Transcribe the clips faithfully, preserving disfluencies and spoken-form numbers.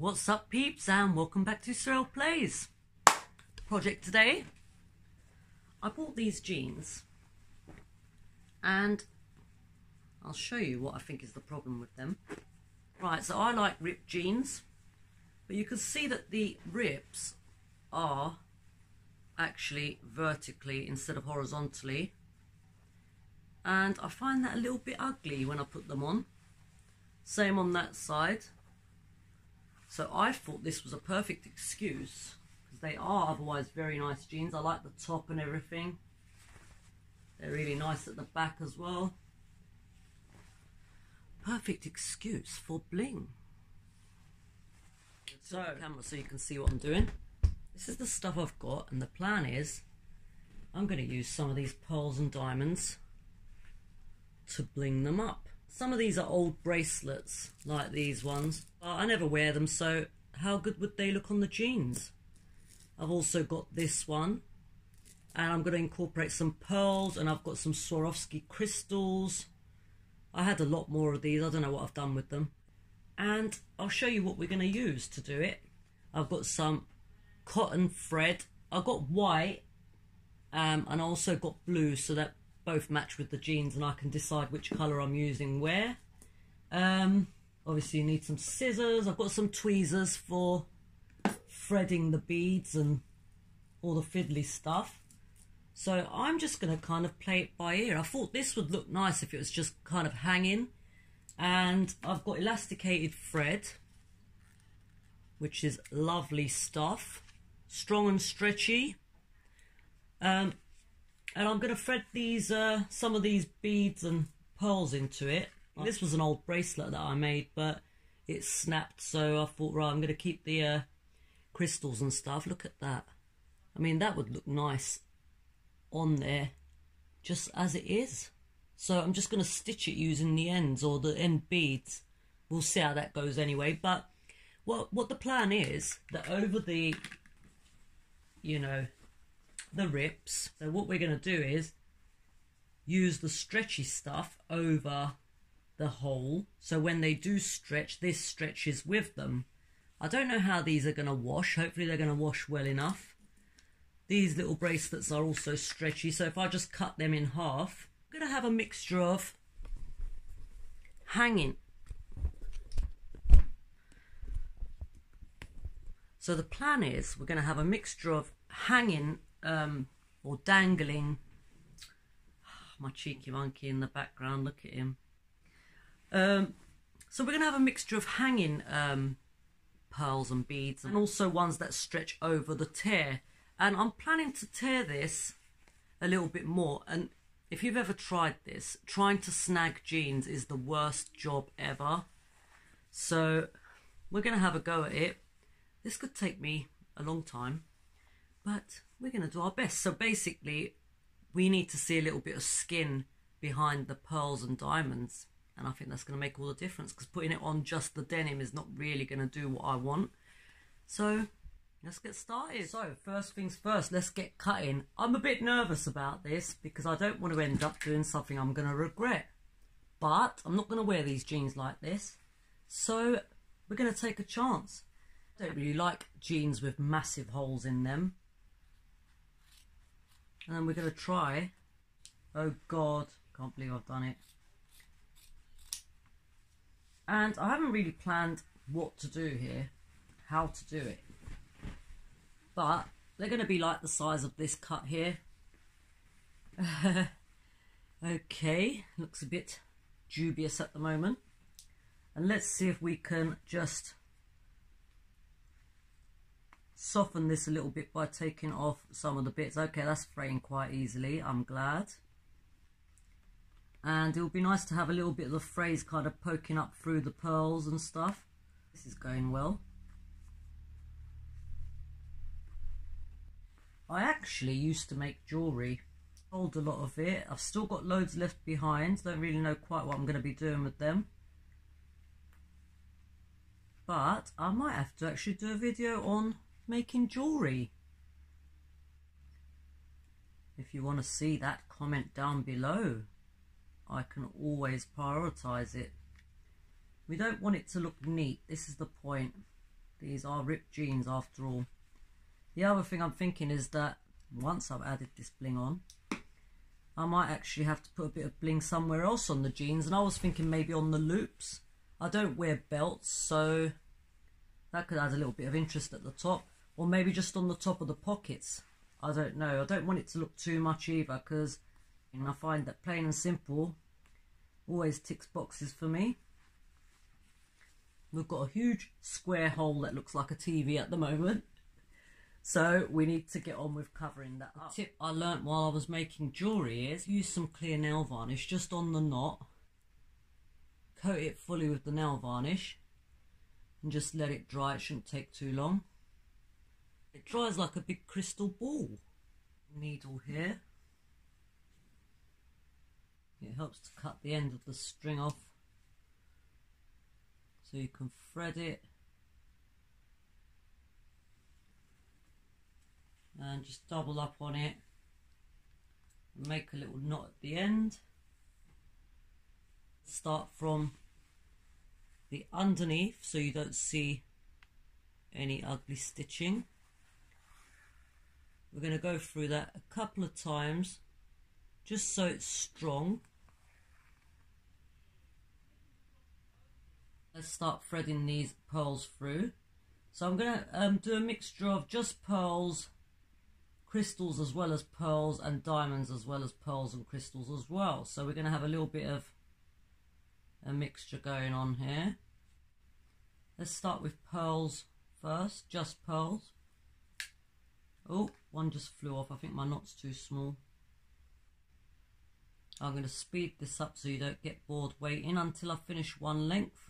What's up, peeps, and welcome back to Serel Plays. The project today, I bought these jeans and I'll show you what I think is the problem with them. Right, so I like ripped jeans, but you can see that the rips are actually vertically instead of horizontally, and I find that a little bit ugly when I put them on. Same on that side. So I thought this was a perfect excuse, because they are otherwise very nice jeans. I like the top and everything. They're really nice at the back as well. Perfect excuse for bling. So, camera so you can see what I'm doing. This is the stuff I've got, and the plan is I'm going to use some of these pearls and diamonds to bling them up. Some of these are old bracelets, like these ones. But I never wear them, so how good would they look on the jeans? I've also got this one, and I'm going to incorporate some pearls, and I've got some Swarovski crystals. I had a lot more of these. I don't know what I've done with them. And I'll show you what we're going to use to do it. I've got some cotton thread. I've got white, um, and I also got blue, so that both match with the jeans, and I can decide which colour I'm using where. Um, obviously you need some scissors. I've got some tweezers for threading the beads and all the fiddly stuff. So I'm just going to kind of play it by ear. I thought this would look nice if it was just kind of hanging. And I've got elasticated thread, which is lovely stuff. Strong and stretchy. Um, And I'm going to thread these, uh, some of these beads and pearls into it. This was an old bracelet that I made, but it snapped, so I thought, right, I'm going to keep the uh, crystals and stuff. Look at that. I mean, that would look nice on there, just as it is. So I'm just going to stitch it using the ends, or the end beads. We'll see how that goes anyway. But what, what the plan is, that over the, you know... the rips, so what we're going to do is use the stretchy stuff over the hole, so when they do stretch, this stretches with them. I don't know how these are going to wash. Hopefully they're going to wash well enough. These little bracelets are also stretchy, so if I just cut them in half, I'm going to have a mixture of hanging. So the plan is we're going to have a mixture of hanging Um, or dangling. My cheeky monkey in the background, look at him. Um, so we're going to have a mixture of hanging um, pearls and beads, and also ones that stretch over the tear. And I'm planning to tear this a little bit more. And if you've ever tried this, trying to snag jeans is the worst job ever. So we're going to have a go at it. This could take me a long time, but we're going to do our best. So basically, we need to see a little bit of skin behind the pearls and diamonds. And I think that's going to make all the difference, because putting it on just the denim is not really going to do what I want. So let's get started. So first things first, let's get cutting. I'm a bit nervous about this because I don't want to end up doing something I'm going to regret. But I'm not going to wear these jeans like this, so we're going to take a chance. I don't really like jeans with massive holes in them. And then we're going to try. Oh God, can't believe I've done it. And I haven't really planned what to do here, how to do it. But they're going to be like the size of this cut here. Okay, looks a bit dubious at the moment. And let's see if we can just soften this a little bit by taking off some of the bits. Okay, that's fraying quite easily, I'm glad. And it'll be nice to have a little bit of the frays kind of poking up through the pearls and stuff. This is going well. I actually used to make jewellery. Sold a lot of it. I've still got loads left behind. Don't really know quite what I'm going to be doing with them. But I might have to actually do a video on making jewellery. If you want to see that, comment down below. I can always prioritise it. We don't want it to look neat, this is the point. These are ripped jeans after all. The other thing I'm thinking is that once I've added this bling on, I might actually have to put a bit of bling somewhere else on the jeans, and I was thinking maybe on the loops. I don't wear belts, so that could add a little bit of interest at the top, or maybe just on the top of the pockets. I don't know. I don't want it to look too much either, because you know, I find that plain and simple always ticks boxes for me. We've got a huge square hole that looks like a T V at the moment, so we need to get on with covering that up. A tip I learnt while I was making jewellery is use some clear nail varnish just on the knot, coat it fully with the nail varnish and just let it dry. It shouldn't take too long. It dries like a big crystal ball. Needle here. It helps to cut the end of the string off so you can thread it and just double up on it and make a little knot at the end. Start from the underneath so you don't see any ugly stitching. We're going to go through that a couple of times just so it's strong. Let's start threading these pearls through. So I'm going to um, do a mixture of just pearls, crystals as well as pearls, and diamonds as well as pearls and crystals as well. So we're going to have a little bit of a mixture going on here. Let's start with pearls first, just pearls. Oh, one just flew off. I think my knot's too small. I'm going to speed this up so you don't get bored waiting until I finish one length.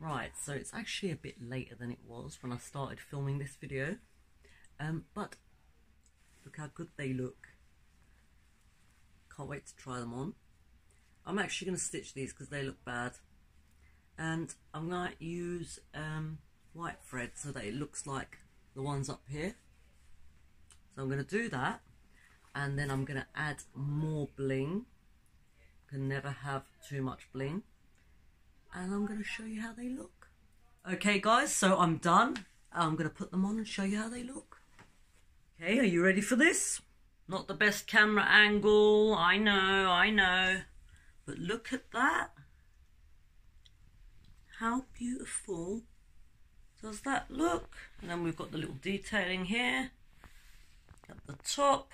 Right, so it's actually a bit later than it was when I started filming this video, um, but look how good they look. Can't wait to try them on. I'm actually going to stitch these because they look bad, and I'm going to use um, white thread so that it looks like the ones up here. So I'm going to do that, and then I'm going to add more bling. Can never have too much bling. And I'm going to show you how they look. Okay guys, so I'm done. I'm going to put them on and show you how they look. Okay, are you ready for this? Not the best camera angle, I know, I know. But look at that. How beautiful does that look? And then we've got the little detailing here at the top.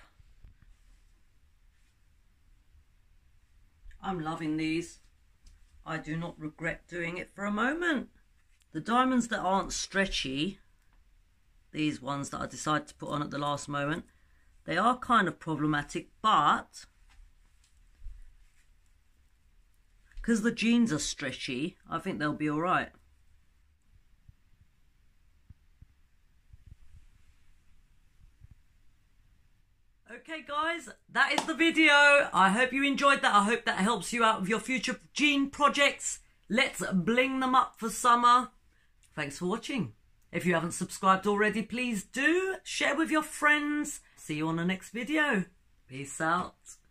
I'm loving these. I do not regret doing it for a moment. The diamonds that aren't stretchy, these ones that I decided to put on at the last moment, they are kind of problematic, but because the jeans are stretchy, I think they'll be all right. Okay guys, that is the video. I hope you enjoyed that. I hope that helps you out with your future jean projects. Let's bling them up for summer. Thanks for watching. If you haven't subscribed already, please do. Share with your friends. See you on the next video. Peace out.